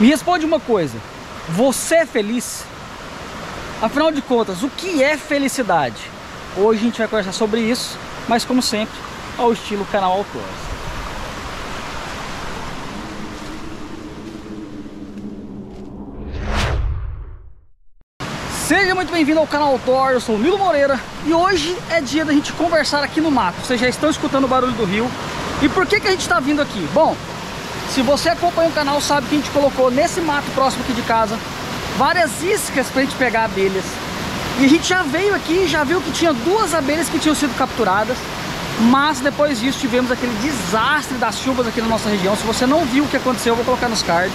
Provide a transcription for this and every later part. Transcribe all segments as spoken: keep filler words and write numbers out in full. Me responde uma coisa, você é feliz? Afinal de contas, o que é felicidade? Hoje a gente vai conversar sobre isso, mas como sempre, ao estilo Canal Outdoors. Seja muito bem-vindo ao Canal Outdoor, eu sou o Nilo Moreira e hoje é dia da gente conversar aqui no mato. Vocês já estão escutando o barulho do rio. E por que que a gente está vindo aqui? Bom, se você acompanha o canal sabe que a gente colocou nesse mato próximo aqui de casa várias iscas para a gente pegar abelhas. E a gente já veio aqui e já viu que tinha duas abelhas que tinham sido capturadas, mas depois disso tivemos aquele desastre das chuvas aqui na nossa região. Se você não viu o que aconteceu, eu vou colocar nos cards.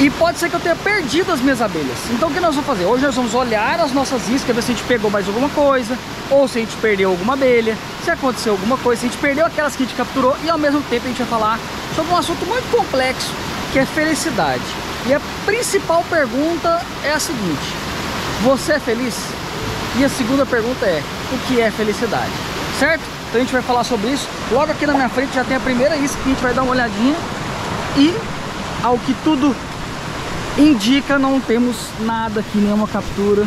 E pode ser que eu tenha perdido as minhas abelhas. Então o que nós vamos fazer? Hoje nós vamos olhar as nossas iscas, ver se a gente pegou mais alguma coisa, ou se a gente perdeu alguma abelha, se aconteceu alguma coisa, se a gente perdeu aquelas que a gente capturou. E ao mesmo tempo a gente vai falar sobre um assunto muito complexo, que é felicidade. E a principal pergunta é a seguinte: você é feliz? E a segunda pergunta é: o que é felicidade? Certo? Então a gente vai falar sobre isso. Logo aqui na minha frente já tem a primeira isca que a gente vai dar uma olhadinha. E ao que tudo indica, não temos nada aqui, nenhuma captura.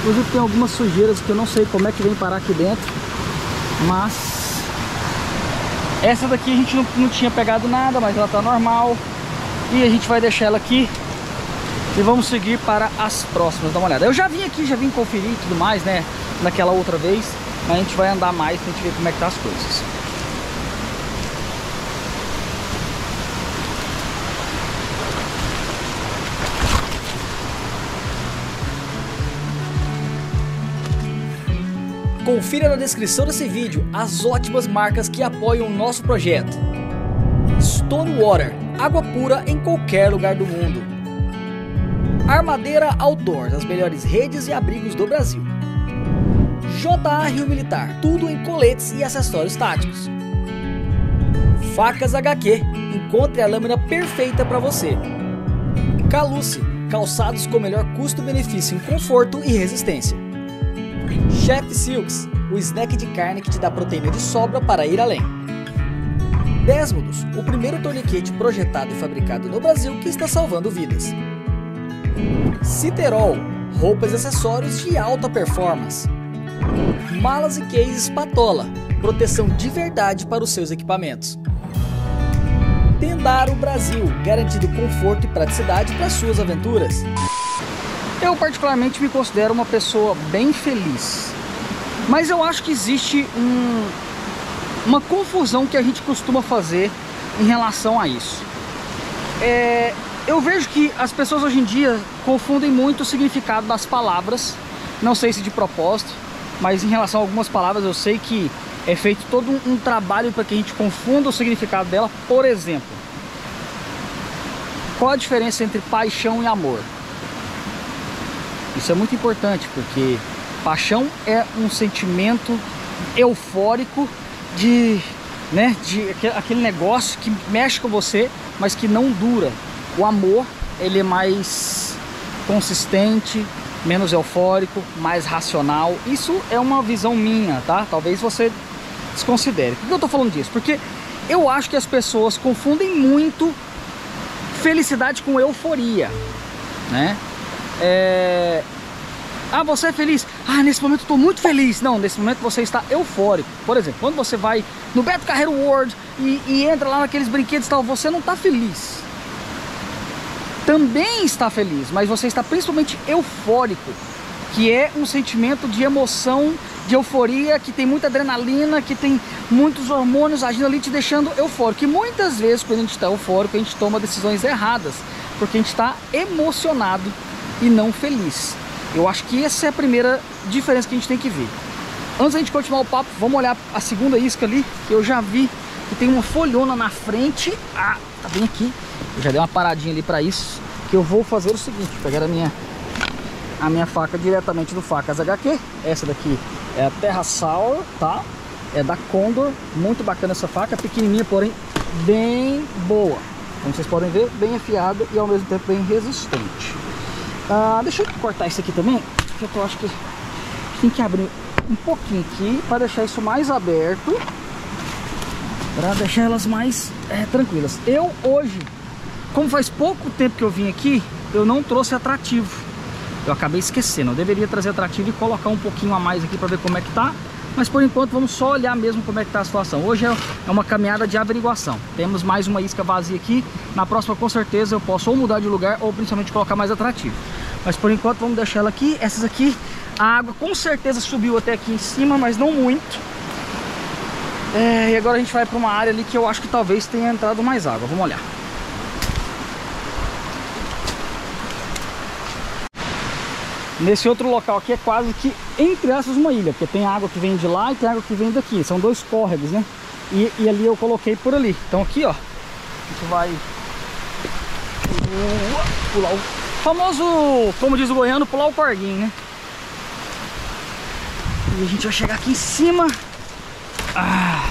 Inclusive tem algumas sujeiras que eu não sei como é que vem parar aqui dentro, mas essa daqui a gente não, não tinha pegado nada, mas ela tá normal e a gente vai deixar ela aqui e vamos seguir para as próximas. Dá uma olhada, eu já vim aqui, já vim conferir e tudo mais, né, naquela outra vez, mas a gente vai andar mais pra gente ver como é que tá as coisas. Confira na descrição desse vídeo as ótimas marcas que apoiam o nosso projeto. Stone Water, água pura em qualquer lugar do mundo. Armadeira Outdoor, as melhores redes e abrigos do Brasil. J A Rio Militar, tudo em coletes e acessórios táticos. Facas H Q, encontre a lâmina perfeita para você. Kallucci, calçados com melhor custo-benefício em conforto e resistência. Chef Sioux, o snack de carne que te dá proteína de sobra para ir além. Desmodus, o primeiro torniquete projetado e fabricado no Brasil que está salvando vidas. Citerol, roupas e acessórios de alta performance. Malas e cases Patola, proteção de verdade para os seus equipamentos. Tendaro Brasil, garantindo conforto e praticidade para suas aventuras. Eu particularmente me considero uma pessoa bem feliz, mas eu acho que existe um, uma confusão que a gente costuma fazer em relação a isso. É, eu vejo que as pessoas hoje em dia confundem muito o significado das palavras, não sei se de propósito, mas em relação a algumas palavras eu sei que é feito todo um, um trabalho para que a gente confunda o significado dela. Por exemplo, qual a diferença entre paixão e amor? Isso é muito importante, porque paixão é um sentimento eufórico de, né, de aquele negócio que mexe com você, mas que não dura. O amor, ele é mais consistente, menos eufórico, mais racional. Isso é uma visão minha, tá? Talvez você desconsidere. Por que eu tô falando disso? Porque eu acho que as pessoas confundem muito felicidade com euforia, né? É... Ah, você é feliz? Ah, nesse momento eu estou muito feliz. Não, nesse momento você está eufórico. Por exemplo, quando você vai no Beto Carreiro World e, e entra lá naqueles brinquedos e tal, você não está feliz. Também está feliz, mas você está principalmente eufórico, que é um sentimento de emoção, de euforia, que tem muita adrenalina, que tem muitos hormônios agindo ali, te deixando eufórico. E muitas vezes, quando a gente está eufórico, a gente toma decisões erradas, porque a gente está emocionado e não feliz. Eu acho que essa é a primeira diferença que a gente tem que ver. Antes da gente continuar o papo, vamos olhar a segunda isca ali, que eu já vi que tem uma folhona na frente. Ah, tá bem aqui. Eu já dei uma paradinha ali pra isso, que eu vou fazer o seguinte: pegar a minha, a minha faca diretamente do Facas H Q. Essa daqui é a Terra Sour, tá? É da Condor, muito bacana essa faca, pequenininha, porém bem boa. Como vocês podem ver, bem afiada e ao mesmo tempo bem resistente. Uh, deixa eu cortar isso aqui também, porque eu acho que tem que abrir um pouquinho aqui para deixar isso mais aberto, para deixar elas mais é, tranquilas. Eu hoje Como faz pouco tempo que eu vim aqui, eu não trouxe atrativo. Eu acabei esquecendo, eu deveria trazer atrativo e colocar um pouquinho a mais aqui para ver como é que tá. Mas por enquanto vamos só olhar mesmo como é que tá a situação. Hoje é uma caminhada de averiguação. Temos mais uma isca vazia aqui. Na próxima com certeza eu posso ou mudar de lugar ou principalmente colocar mais atrativo. Mas por enquanto vamos deixar ela aqui. Essas aqui, a água com certeza subiu até aqui em cima, mas não muito. É, e agora a gente vai para uma área ali que eu acho que talvez tenha entrado mais água. Vamos olhar. Nesse outro local aqui é quase que, entre aspas, uma ilha, porque tem água que vem de lá e tem água que vem daqui. São dois córregos, né? E, e ali eu coloquei por ali. Então aqui, ó, a gente vai pular o famoso, como diz o goiano, pular o corguinho, né? E a gente vai chegar aqui em cima. Ah.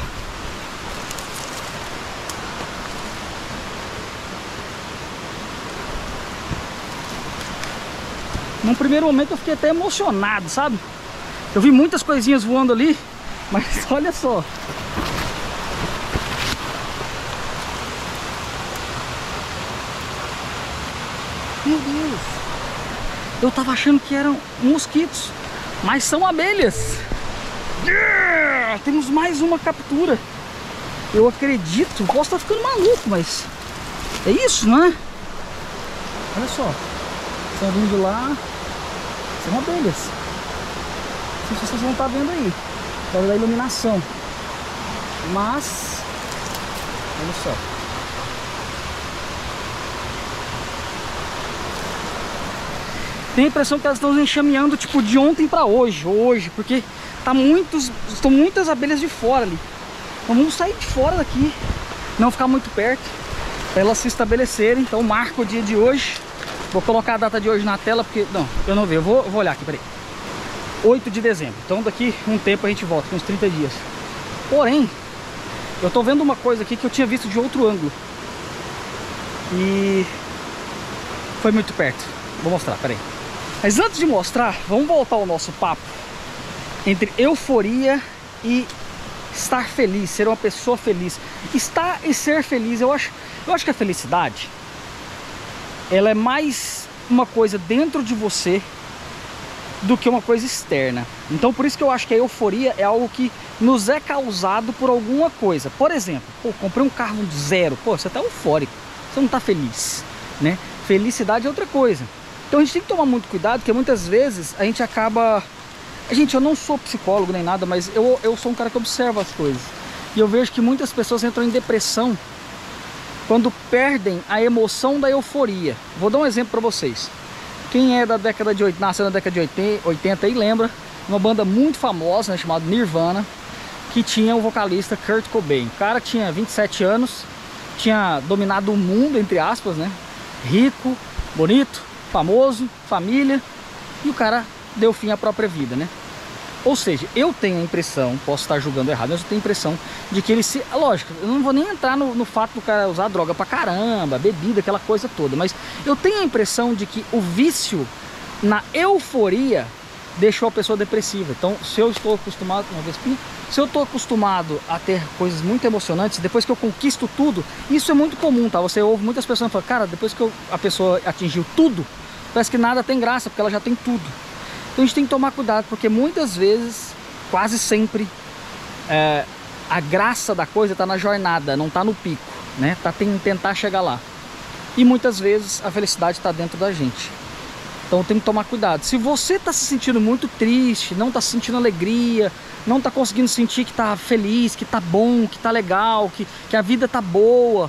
Num primeiro momento eu fiquei até emocionado, sabe? Eu vi muitas coisinhas voando ali, mas olha só. Meu Deus! Eu tava achando que eram mosquitos, mas são abelhas. Yeah! Temos mais uma captura. Eu acredito, posso estar ficando maluco, mas é isso, né? Olha só. Estão vindo de lá. São abelhas. Não sei se vocês vão estar vendo aí, por causa da iluminação. Mas olha só. Tem a impressão que elas estão enxameando tipo de ontem para hoje, hoje, porque tá muitos, estão muitas abelhas de fora ali. Então vamos sair de fora daqui, não ficar muito perto, para elas se estabelecerem. Então marca o dia de hoje. Vou colocar a data de hoje na tela, porque não, eu não vejo, eu vou, eu vou olhar aqui, peraí. oito de dezembro, então daqui um tempo a gente volta, uns trinta dias. Porém, eu tô vendo uma coisa aqui que eu tinha visto de outro ângulo. E foi muito perto, vou mostrar, peraí. Mas antes de mostrar, vamos voltar ao nosso papo entre euforia e estar feliz, ser uma pessoa feliz. Estar e ser feliz, eu acho, eu acho que a felicidade, ela é mais uma coisa dentro de você do que uma coisa externa. Então por isso que eu acho que a euforia é algo que nos é causado por alguma coisa. Por exemplo, pô, comprei um carro zero. Pô, você tá eufórico, você não tá feliz, né? Felicidade é outra coisa. Então a gente tem que tomar muito cuidado, porque muitas vezes a gente acaba... Gente, eu não sou psicólogo nem nada, mas eu, eu sou um cara que observa as coisas. E eu vejo que muitas pessoas entram em depressão quando perdem a emoção da euforia. Vou dar um exemplo para vocês. Quem é da década de oitenta, nasceu na década de oitenta e lembra, uma banda muito famosa, né, chamada Nirvana, que tinha o vocalista Kurt Cobain. O cara tinha vinte e sete anos, tinha dominado o mundo, entre aspas, né? Rico, bonito, famoso, família, e o cara deu fim à própria vida, né? Ou seja, eu tenho a impressão, posso estar julgando errado, mas eu tenho a impressão de que ele se... Lógico, eu não vou nem entrar no, no fato do cara usar droga pra caramba, bebida, aquela coisa toda. Mas eu tenho a impressão de que o vício na euforia deixou a pessoa depressiva. Então, se eu estou acostumado... Uma vez, se eu estou acostumado a ter coisas muito emocionantes, depois que eu conquisto tudo, isso é muito comum, tá? Você ouve muitas pessoas falando, cara, depois que eu, a pessoa atingiu tudo, parece que nada tem graça, porque ela já tem tudo. Então a gente tem que tomar cuidado, porque muitas vezes, quase sempre, é, a graça da coisa está na jornada, não está no pico, né? Tá tem tentar chegar lá. E muitas vezes a felicidade está dentro da gente. Então tem que tomar cuidado. Se você está se sentindo muito triste, não está sentindo alegria, não está conseguindo sentir que está feliz, que está bom, que está legal, que, que a vida está boa,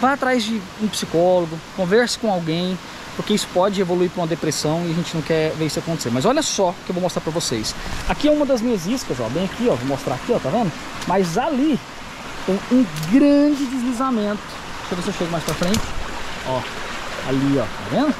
vá atrás de um psicólogo, converse com alguém, porque isso pode evoluir para uma depressão e a gente não quer ver isso acontecer. Mas olha só que eu vou mostrar para vocês. Aqui é uma das minhas iscas, ó, bem aqui, ó, vou mostrar aqui, ó, tá vendo? Mas ali tem um grande deslizamento. Deixa eu ver se eu chego mais para frente. Ó, ali, ó, tá vendo?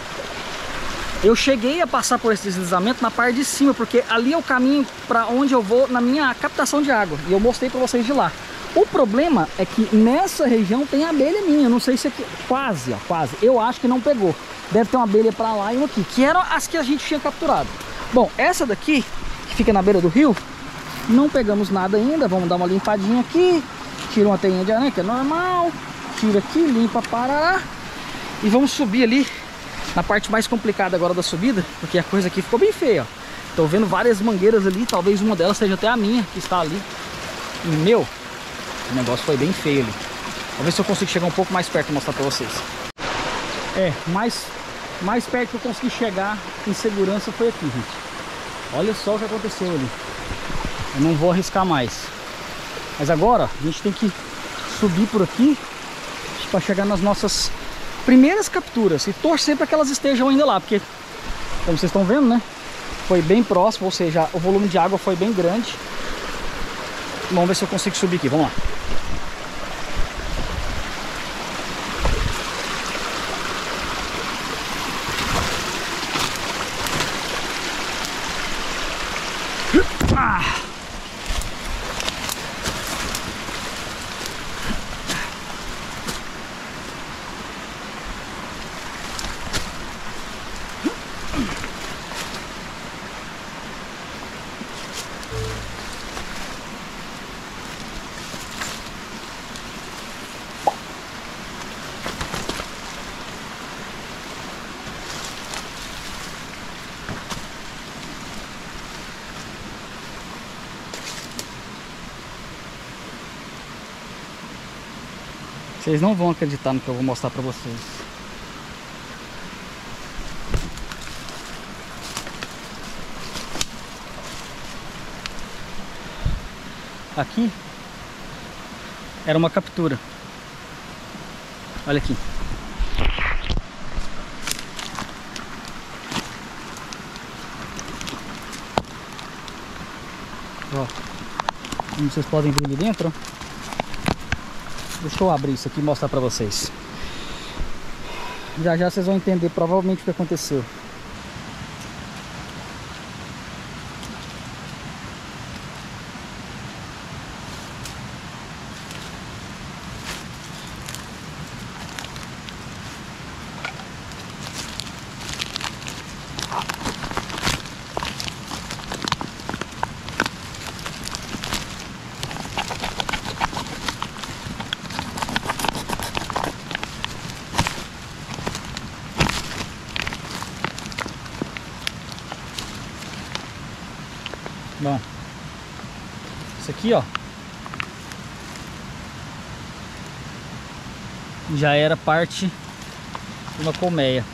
Eu cheguei a passar por esse deslizamento na parte de cima, porque ali é o caminho para onde eu vou na minha captação de água. E eu mostrei para vocês de lá. O problema é que nessa região tem abelha minha, não sei se aqui... Quase, ó, quase. Eu acho que não pegou. Deve ter uma abelha para lá e uma aqui, que eram as que a gente tinha capturado. Bom, essa daqui, que fica na beira do rio, não pegamos nada ainda. Vamos dar uma limpadinha aqui. Tira uma teinha de aranha, que é normal. tira aqui, limpa, parará. E vamos subir ali na parte mais complicada agora da subida, porque a coisa aqui ficou bem feia, ó. Tô vendo várias mangueiras ali, talvez uma delas seja até a minha, que está ali. E, meu, o negócio foi bem feio ali. Vou ver se eu consigo chegar um pouco mais perto e mostrar pra vocês. É, mais, mais perto que eu consegui chegar em segurança foi aqui, gente. Olha só o que aconteceu ali. Eu não vou arriscar mais. Mas agora a gente tem que subir por aqui para chegar nas nossas primeiras capturas. E torcer para que elas estejam ainda lá, porque, como vocês estão vendo, né? Foi bem próximo, ou seja, o volume de água foi bem grande. Vamos ver se eu consigo subir aqui, vamos lá. Ah. Vocês não vão acreditar no que eu vou mostrar pra vocês. Aqui era uma captura. Olha aqui. Ó, como vocês podem ver ali dentro. Deixa eu abrir isso aqui e mostrar pra vocês. Já já vocês vão entender provavelmente o que aconteceu. Bom, isso aqui, ó, já era parte de uma colmeia.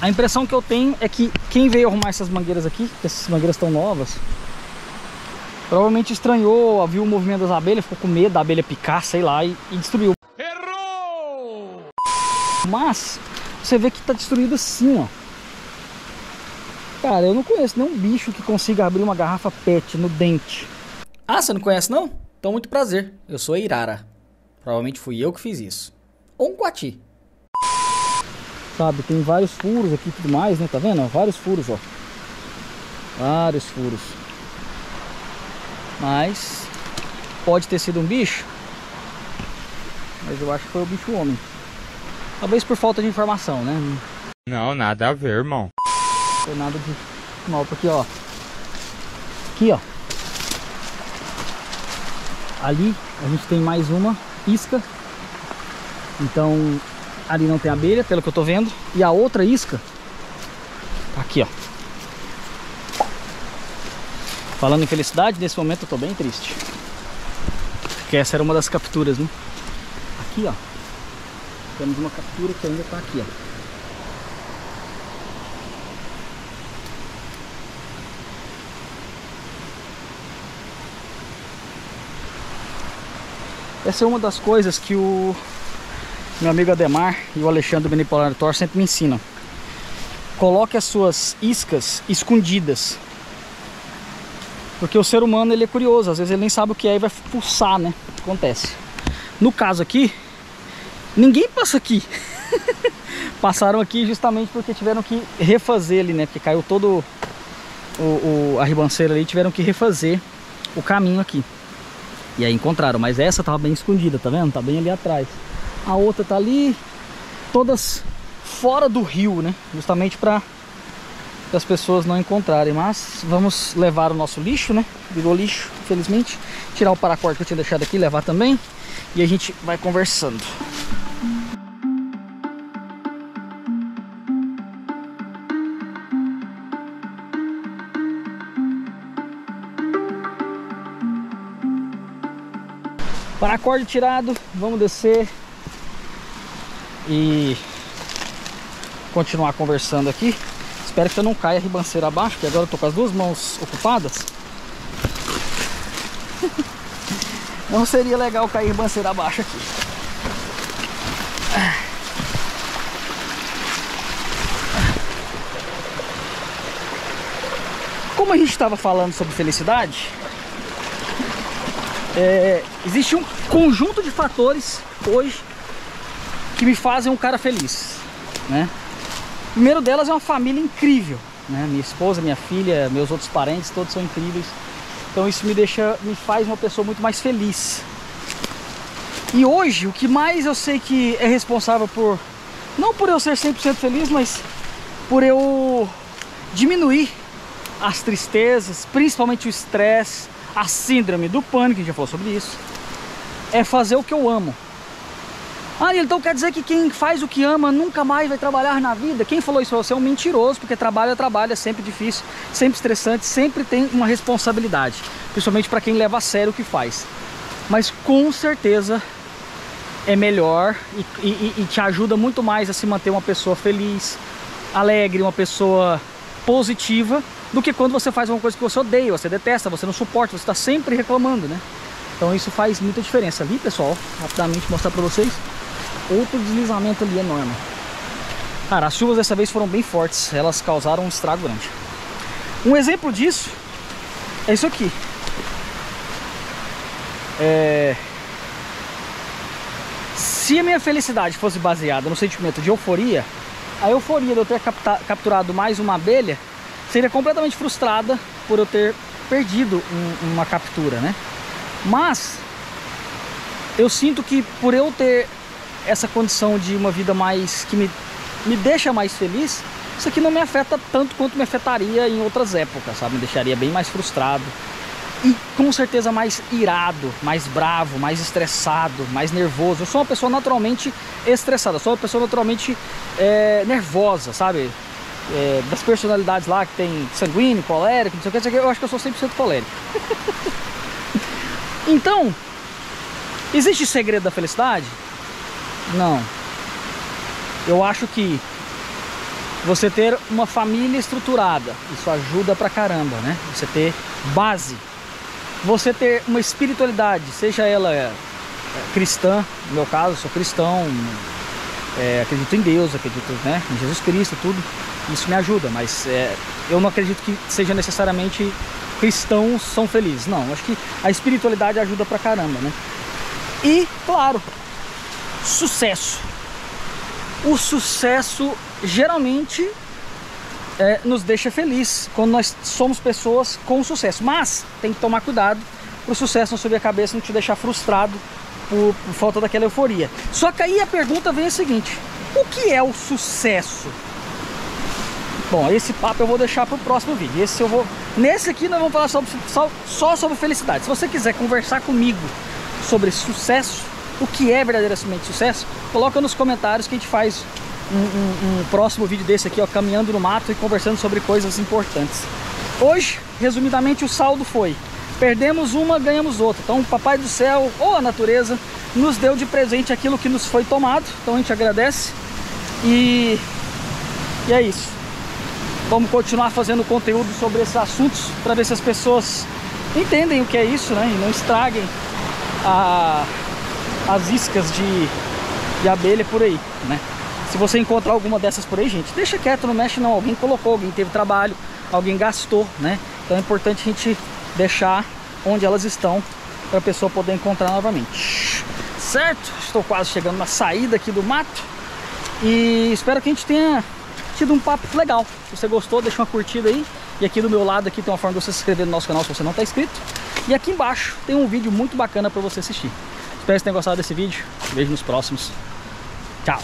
A impressão que eu tenho é que quem veio arrumar essas mangueiras aqui, porque essas mangueiras estão novas, provavelmente estranhou, viu o movimento das abelhas, ficou com medo da abelha picar, sei lá, e, e destruiu. Errou! Mas você vê que tá destruído assim, ó. Cara, eu não conheço nenhum bicho que consiga abrir uma garrafa pet no dente. Ah, você não conhece não? Então muito prazer, eu sou a Irara. Provavelmente fui eu que fiz isso. Ou um coati. Sabe, tem vários furos aqui e tudo mais, né? Tá vendo? Vários furos, ó. Vários furos. Mas pode ter sido um bicho. Mas eu acho que foi o bicho homem. Talvez por falta de informação, né? Não, nada a ver, irmão. Não foi nada de mal, porque, ó. Aqui, ó. Ali a gente tem mais uma isca. Então, ali não tem abelha, pelo que eu tô vendo. E a outra isca, aqui, ó. Falando em felicidade, nesse momento eu tô bem triste. Porque essa era uma das capturas, né? Aqui, ó. Temos uma captura que ainda está aqui, ó. Essa é uma das coisas que o meu amigo Ademar e o Alexandre Benipolar-Tor sempre me ensinam. Coloque as suas iscas escondidas. Porque o ser humano, ele é curioso. Às vezes ele nem sabe o que é e vai pulsar, né? Acontece. No caso aqui, ninguém passa aqui. Passaram aqui justamente porque tiveram que refazer ali, né? Porque caiu todo o, o, a ribanceira ali, tiveram que refazer o caminho aqui. E aí encontraram, mas essa tava bem escondida, tá vendo? Tá bem ali atrás. A outra tá ali, todas fora do rio, né? Justamente pra das pessoas não encontrarem. Mas vamos levar o nosso lixo, né? Virou lixo, infelizmente. Tirar o paracorte que eu tinha deixado aqui, levar também. E a gente vai conversando. Paracorde tirado, vamos descer e continuar conversando aqui. Espero que eu não caia a ribanceira abaixo, porque agora eu tô com as duas mãos ocupadas. Não seria legal cair ribanceira abaixo aqui. Como a gente estava falando sobre felicidade, É, existe um conjunto de fatores hoje que me fazem um cara feliz, né? O primeiro delas é uma família incrível, né? Minha esposa, minha filha, meus outros parentes, todos são incríveis. Então isso me deixa, me faz uma pessoa muito mais feliz. E hoje, o que mais eu sei que é responsável por, não por eu ser cem por cento feliz, mas por eu diminuir as tristezas, principalmente o estresse, a síndrome do pânico, a gente já falou sobre isso, é fazer o que eu amo. Ah, então quer dizer que quem faz o que ama nunca mais vai trabalhar na vida? Quem falou isso pra você é um mentiroso, porque trabalho é trabalho, é sempre difícil, sempre estressante, sempre tem uma responsabilidade, principalmente para quem leva a sério o que faz. Mas com certeza é melhor e, e, e te ajuda muito mais a se manter uma pessoa feliz, alegre, uma pessoa positiva, do que quando você faz uma coisa que você odeia, você detesta, você não suporta, você está sempre reclamando, né? Então isso faz muita diferença. Ali, pessoal, rapidamente mostrar para vocês, outro deslizamento ali enorme. Cara, as chuvas dessa vez foram bem fortes, elas causaram um estrago grande. Um exemplo disso é isso aqui. É... Se a minha felicidade fosse baseada no sentimento de euforia, a euforia de eu ter capturado mais uma abelha seria completamente frustrada por eu ter perdido um, uma captura, né? Mas eu sinto que por eu ter essa condição de uma vida mais que me, me deixa mais feliz, isso aqui não me afeta tanto quanto me afetaria em outras épocas, sabe? Me deixaria bem mais frustrado e com certeza mais irado, mais bravo, mais estressado, mais nervoso. Eu sou uma pessoa naturalmente estressada, sou uma pessoa naturalmente é, nervosa, sabe? É, das personalidades lá que tem sanguíneo, colérico, não sei o que, não sei o que, eu acho que eu sou cem por cento colérico. Então, existe segredo da felicidade? Não. Eu acho que você ter uma família estruturada, isso ajuda pra caramba, né? Você ter base, você ter uma espiritualidade, seja ela cristã, no meu caso, eu sou cristão, é, acredito em Deus, acredito, né, em Jesus Cristo, tudo. Isso me ajuda, mas é, eu não acredito que seja necessariamente cristãos são felizes, não. Acho que a espiritualidade ajuda pra caramba, né? E, claro, sucesso. O sucesso geralmente é, nos deixa feliz quando nós somos pessoas com sucesso, mas tem que tomar cuidado pro sucesso não subir a cabeça e não te deixar frustrado por, por falta daquela euforia. Só que aí a pergunta vem a seguinte: o que é o sucesso? Bom, esse papo eu vou deixar para o próximo vídeo. Esse eu vou... Nesse aqui nós vamos falar sobre, só, só sobre felicidade. Se você quiser conversar comigo sobre sucesso, o que é verdadeiramente sucesso, coloca nos comentários que a gente faz um, um, um próximo vídeo desse aqui, ó, caminhando no mato e conversando sobre coisas importantes. Hoje, resumidamente, o saldo foi: perdemos uma, ganhamos outra. Então o Papai do Céu ou a natureza nos deu de presente aquilo que nos foi tomado. Então a gente agradece e, e é isso. Vamos continuar fazendo conteúdo sobre esses assuntos para ver se as pessoas entendem o que é isso, né? E não estraguem a, as iscas de, de abelha por aí, né? Se você encontrar alguma dessas por aí, gente, deixa quieto, não mexe não. Alguém colocou, alguém teve trabalho, alguém gastou, né? Então é importante a gente deixar onde elas estão para a pessoa poder encontrar novamente. Certo? Estou quase chegando na saída aqui do mato e espero que a gente tenha tido um papo legal. Se você gostou, deixa uma curtida aí. E aqui do meu lado aqui tem uma forma de você se inscrever no nosso canal se você não está inscrito. E aqui embaixo tem um vídeo muito bacana para você assistir. Espero que você tenha gostado desse vídeo. Vejo nos próximos. Tchau!